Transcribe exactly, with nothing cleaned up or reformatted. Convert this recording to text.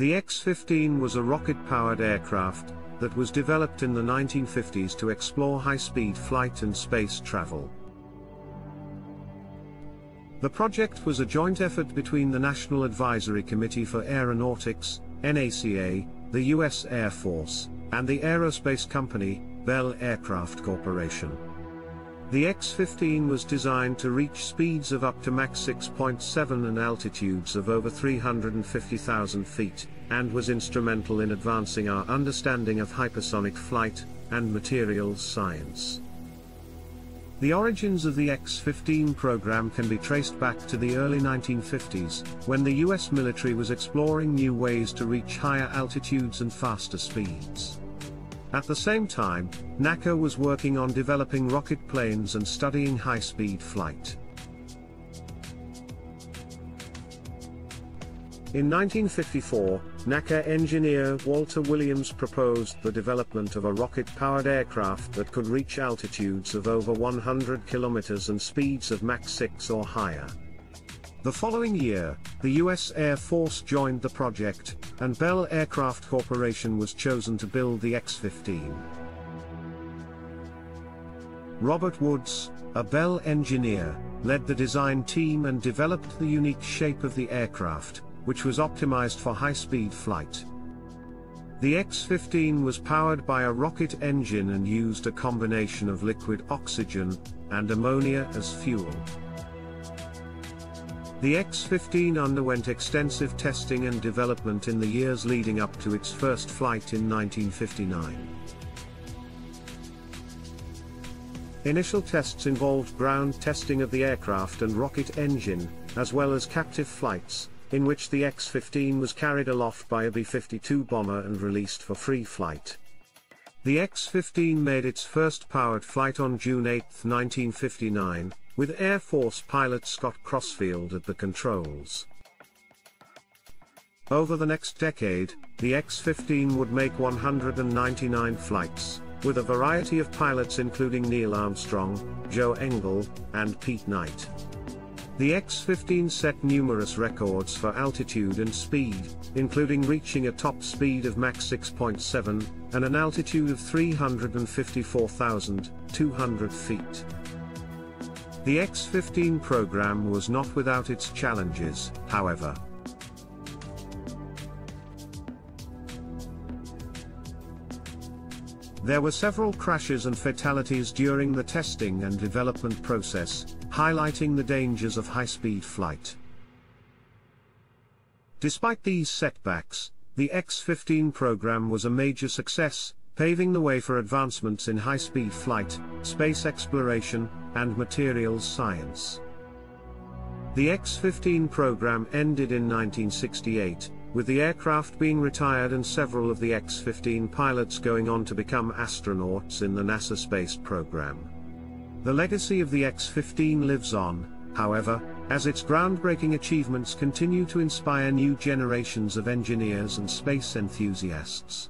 The X fifteen was a rocket-powered aircraft that was developed in the nineteen fifties to explore high-speed flight and space travel. The project was a joint effort between the National Advisory Committee for Aeronautics, N A C A, the U S Air Force, and the aerospace company, Bell Aircraft Corporation. The X fifteen was designed to reach speeds of up to Mach six point seven and altitudes of over three hundred fifty thousand feet, and was instrumental in advancing our understanding of hypersonic flight and materials science. The origins of the X fifteen program can be traced back to the early nineteen fifties, when the U S military was exploring new ways to reach higher altitudes and faster speeds. At the same time, NACA was working on developing rocket planes and studying high-speed flight. In nineteen fifty-four, NACA engineer Walter Williams proposed the development of a rocket-powered aircraft that could reach altitudes of over one hundred kilometers and speeds of Mach six or higher. The following year, the U S Air Force joined the project, and Bell Aircraft Corporation was chosen to build the X fifteen. Robert Woods, a Bell engineer, led the design team and developed the unique shape of the aircraft, which was optimized for high-speed flight. The X fifteen was powered by a rocket engine and used a combination of liquid oxygen and ammonia as fuel. The X fifteen underwent extensive testing and development in the years leading up to its first flight in nineteen fifty-nine. Initial tests involved ground testing of the aircraft and rocket engine, as well as captive flights, in which the X fifteen was carried aloft by a B fifty-two bomber and released for free flight. The X fifteen made its first powered flight on June eighth nineteen fifty-nine, with Air Force pilot Scott Crossfield at the controls. Over the next decade, the X fifteen would make one hundred ninety-nine flights, with a variety of pilots including Neil Armstrong, Joe Engle, and Pete Knight. The X fifteen set numerous records for altitude and speed, including reaching a top speed of Mach six point seven, and an altitude of three hundred fifty-four thousand two hundred feet. The X fifteen program was not without its challenges, however. There were several crashes and fatalities during the testing and development process, highlighting the dangers of high-speed flight. Despite these setbacks, the X fifteen program was a major success, paving the way for advancements in high-speed flight, space exploration, and materials science. The X fifteen program ended in nineteen sixty-eight, with the aircraft being retired and several of the X fifteen pilots going on to become astronauts in the NASA space program. The legacy of the X fifteen lives on, however, as its groundbreaking achievements continue to inspire new generations of engineers and space enthusiasts.